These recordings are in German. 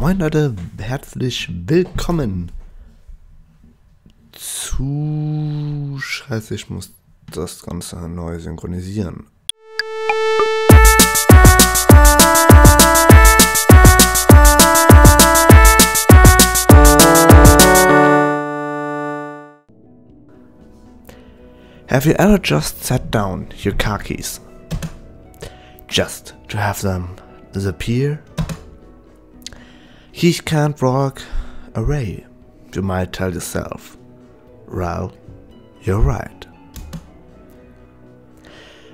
Moin Leute, herzlich willkommen zu... Scheiße, ich muss das Ganze neu synchronisieren. Have you ever just sat down your car keys? Just to have them disappear? He can't walk away, you might tell yourself. Well, you're right.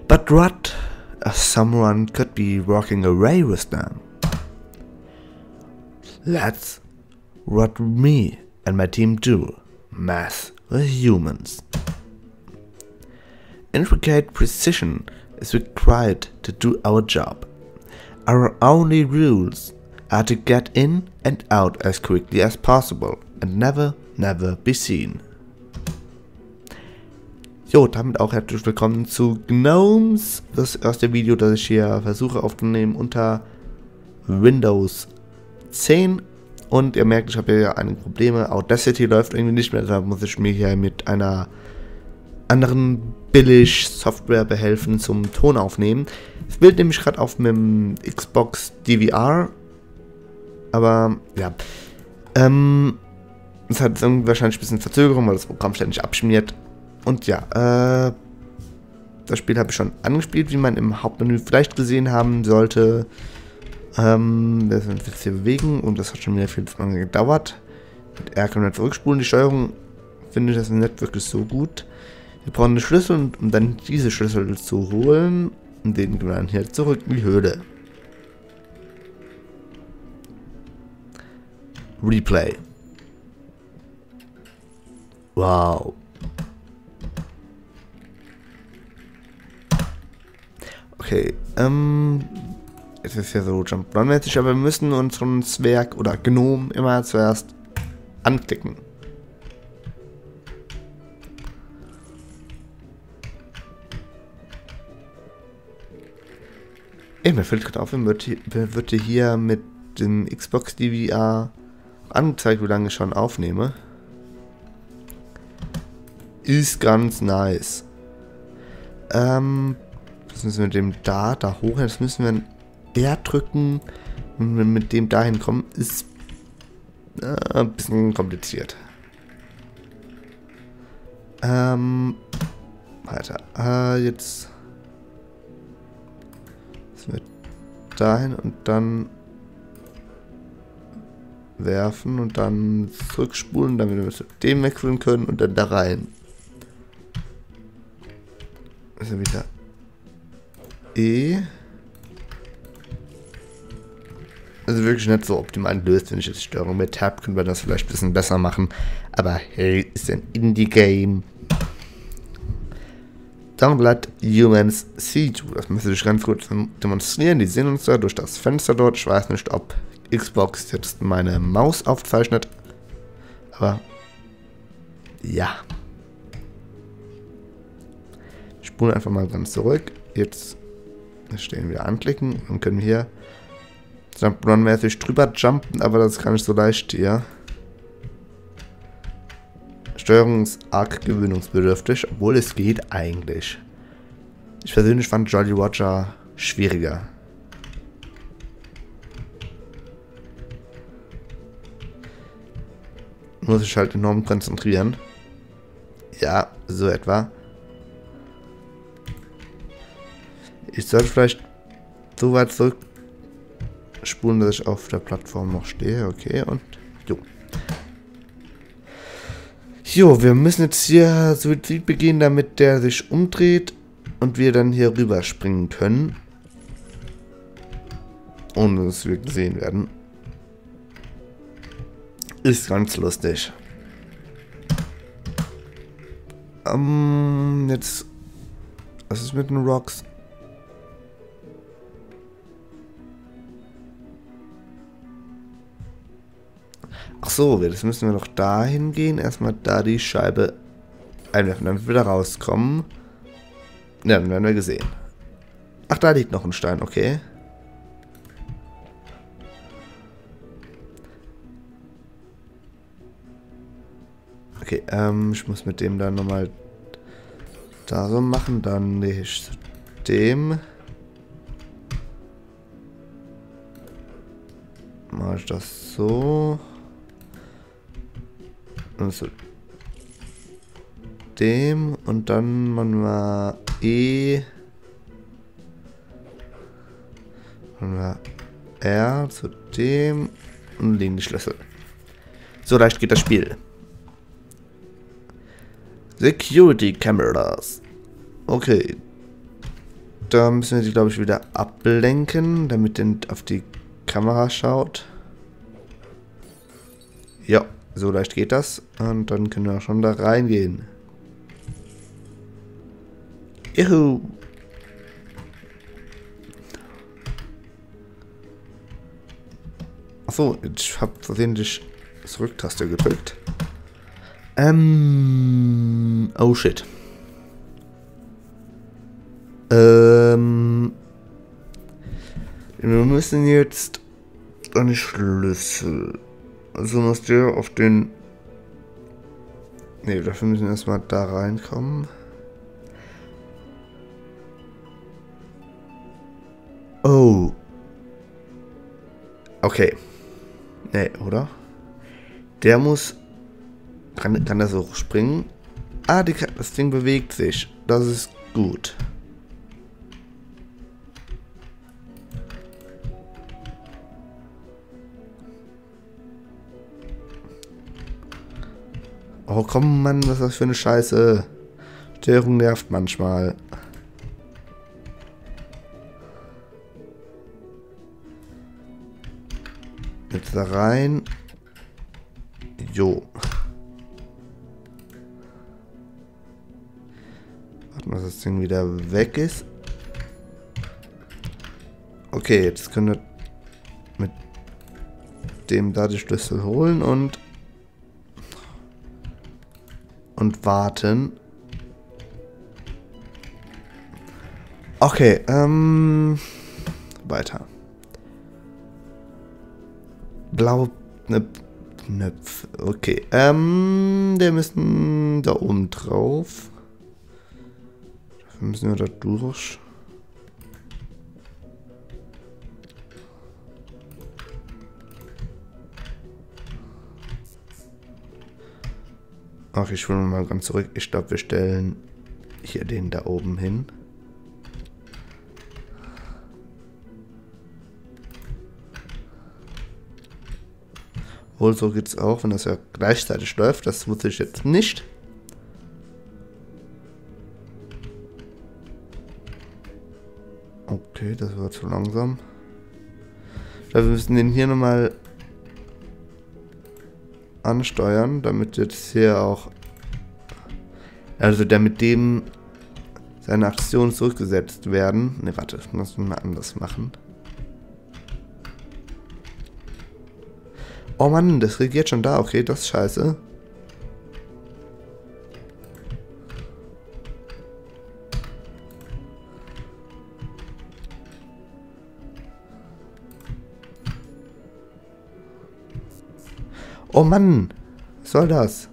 But what if someone could be walking away with them? That's what me and my team do, math with humans. Intricate precision is required to do our job. Our only rules are to get in and out as quickly as possible and never be seen. Jo, damit auch herzlich willkommen zu Gnomes, das erste Video, das ich hier versuche aufzunehmen unter Windows 10. Und ihr merkt, ich habe hier einige Probleme. Audacity läuft irgendwie nicht mehr, da muss ich mir hier mit einer anderen Billig-Software behelfen zum Ton aufnehmen. Das Bild nehme ich gerade auf mit dem Xbox DVR. Aber ja, es hat wahrscheinlich ein bisschen Verzögerung, weil das Programm ständig abschmiert. Und ja, das Spiel habe ich schon angespielt, wie man im Hauptmenü vielleicht gesehen haben sollte. Wir sind jetzt hier bewegen und das hat schon wieder viel zu lange gedauert. Mit R kann man zurückspulen. Die Steuerung finde ich das nicht wirklich so gut. Wir brauchen einen Schlüssel und um dann diese Schlüssel zu holen. Und den gehen wir dann hier zurück in die Höhle. Replay. Wow. Okay, es ist ja so Jump-Run-mäßig, aber wir müssen unseren Zwerg oder Gnom immer zuerst anklicken. Ey, mir fällt gerade auf, mir wird hier mit dem Xbox DVR angezeigt, wie lange ich schon aufnehme. Ist ganz nice. Das müssen wir mit dem da hoch, jetzt müssen wir ein R drücken und wenn wir mit dem dahin kommen, ist ein bisschen kompliziert. Weiter. Jetzt müssen wir dahin und dann werfen und dann zurückspulen, damit wir zu dem wechseln können und dann da rein. Also wieder E. Also wirklich nicht so optimal gelöst, wenn ich jetzt die Störung mit Tab, können wir das vielleicht ein bisschen besser machen. Aber hey, ist ein Indie-Game. Dann bleibt Humans Siege. Das müsste ich ganz kurz demonstrieren. Die sehen uns da durch das Fenster dort. Ich weiß nicht, ob Xbox jetzt meine Maus aufzeichnet. Aber ja. Ich spule einfach mal ganz zurück. Jetzt stehen wir anklicken und können hier Jump-Run-mäßig drüber jumpen, aber das ist gar nicht so leicht hier. Steuerung ist arg gewöhnungsbedürftig, obwohl es geht eigentlich. Ich persönlich fand Jolly Watcher schwieriger. Muss ich halt enorm konzentrieren. Ja, so etwa. Ich sollte vielleicht so weit zurückspulen, dass ich auf der Plattform noch stehe. Okay, und jo. Jo, wir müssen jetzt hier Suizid begehen, damit der sich umdreht und wir dann hier rüberspringen können. Ohne dass wir gesehen werden. Ist ganz lustig. Jetzt... Was ist mit den Rocks? Ach so, jetzt müssen wir noch dahin gehen. Erstmal da die Scheibe einwerfen, damit wir da rauskommen. Ja, dann werden wir gesehen. Ach, da liegt noch ein Stein, okay. Ich muss mit dem dann nochmal da so machen, dann nicht dem. Mache ich das so. Und so. Dem und dann machen wir E. Machen wir R zu dem und legen die Schlüssel. So leicht geht das Spiel. Security Cameras. Okay. Da müssen wir die, glaube ich, wieder ablenken, damit den auf die Kamera schaut. Ja, so leicht geht das. Und dann können wir schon da reingehen. Juhu. Achso, ich habe versehentlich Zurücktaste gedrückt. Oh shit. Wir müssen jetzt an die Schlüssel. Also musst du auf den. Ne, dafür müssen wir erstmal da reinkommen. Oh. Okay. Ne, oder? Der muss. Kann das auch springen? Ah, das Ding bewegt sich. Das ist gut. Oh komm, Mann, was ist das für eine Scheiße? Störung nervt manchmal. Jetzt da rein. Jo. Warten, dass das Ding wieder weg ist. Okay, jetzt können wir mit dem da die Schlüssel holen und warten. Okay, weiter. Blaue Knöpfe. Okay, wir müssen da oben drauf. Dafür müssen wir da durch. Ach, ich will mal ganz zurück. Ich glaube, wir stellen hier den da oben hin. Wohl so geht es auch, wenn das ja gleichzeitig läuft. Das wusste ich jetzt nicht. Okay, das war zu langsam. Ich glaube, wir müssen den hier nochmal ansteuern, damit jetzt hier auch, also damit dem seine Aktionen zurückgesetzt werden. Ne, warte, das müssen wir mal anders machen. Oh Mann, das reagiert schon da, okay, das ist scheiße. Oh Mann, was soll das?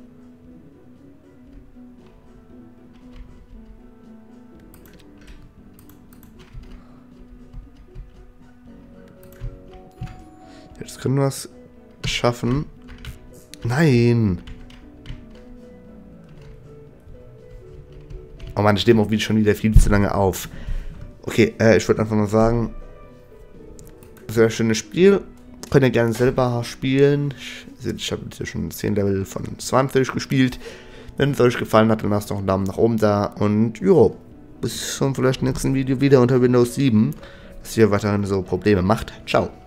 Jetzt können wir es schaffen. Nein! Oh Mann, ich nehme auch schon wieder viel zu lange auf. Okay, ich würde einfach mal sagen, sehr schönes Spiel. Könnt ihr gerne selber spielen. Ich habe jetzt hier schon 10 Level von 20 gespielt. Wenn es euch gefallen hat, dann lasst noch einen Daumen nach oben da. Und jo, bis zum vielleicht nächsten Video wieder unter Windows 7, dass ihr weiterhin so Probleme macht. Ciao.